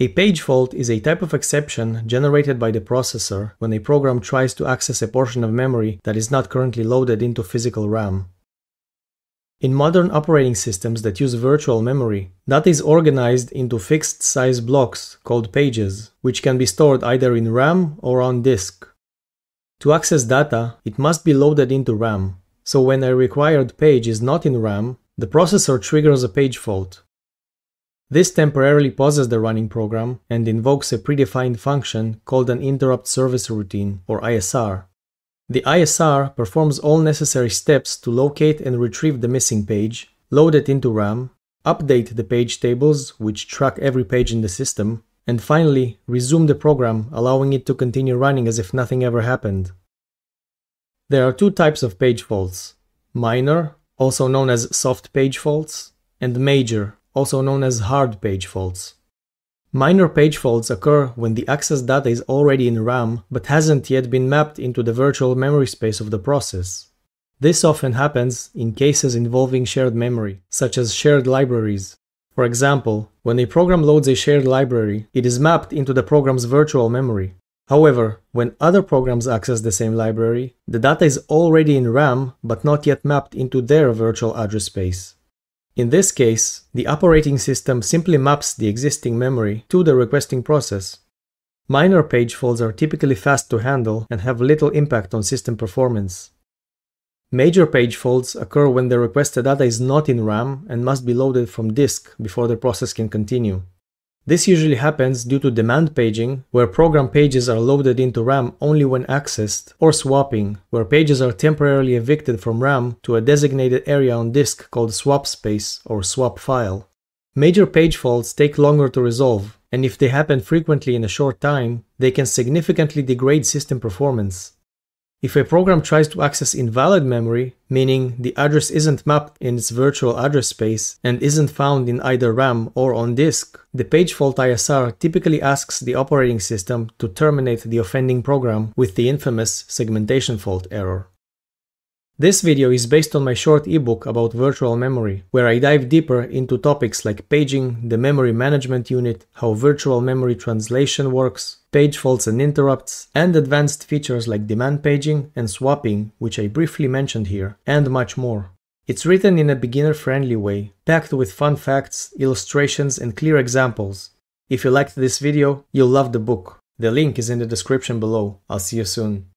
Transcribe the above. A page fault is a type of exception generated by the processor when a program tries to access a portion of memory that is not currently loaded into physical RAM. In modern operating systems that use virtual memory, that is organized into fixed-size blocks called pages, which can be stored either in RAM or on disk. To access data, it must be loaded into RAM, so when a required page is not in RAM, the processor triggers a page fault. This temporarily pauses the running program and invokes a predefined function called an Interrupt Service Routine, or ISR. The ISR performs all necessary steps to locate and retrieve the missing page, load it into RAM, update the page tables, which track every page in the system, and finally, resume the program, allowing it to continue running as if nothing ever happened. There are two types of page faults: minor, also known as soft page faults, and major, also known as hard page faults. Minor page faults occur when the access data is already in RAM but hasn't yet been mapped into the virtual memory space of the process. This often happens in cases involving shared memory, such as shared libraries. For example, when a program loads a shared library, it is mapped into the program's virtual memory. However, when other programs access the same library, the data is already in RAM but not yet mapped into their virtual address space. In this case, the operating system simply maps the existing memory to the requesting process. Minor page faults are typically fast to handle and have little impact on system performance. Major page faults occur when the requested data is not in RAM and must be loaded from disk before the process can continue. This usually happens due to demand paging, where program pages are loaded into RAM only when accessed, or swapping, where pages are temporarily evicted from RAM to a designated area on disk called swap space or swap file. Major page faults take longer to resolve, and if they happen frequently in a short time, they can significantly degrade system performance. If a program tries to access invalid memory, meaning the address isn't mapped in its virtual address space and isn't found in either RAM or on disk, the page fault ISR typically asks the operating system to terminate the offending program with the infamous segmentation fault error. This video is based on my short ebook about virtual memory, where I dive deeper into topics like paging, the memory management unit, how virtual memory translation works, page faults and interrupts, and advanced features like demand paging and swapping, which I briefly mentioned here, and much more. It's written in a beginner-friendly way, packed with fun facts, illustrations, and clear examples. If you liked this video, you'll love the book. The link is in the description below. I'll see you soon.